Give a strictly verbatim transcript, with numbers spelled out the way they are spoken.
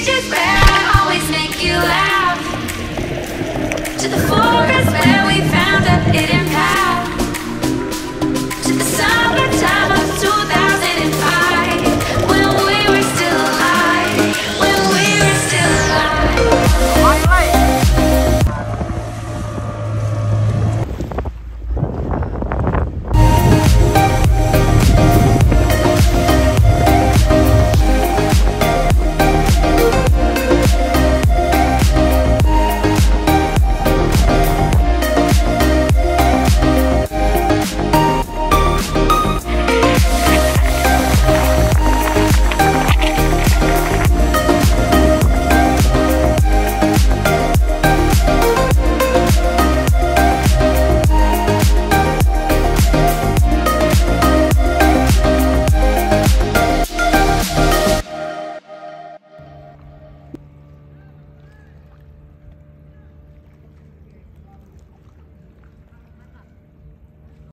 Just where I always make you laugh, to the forest.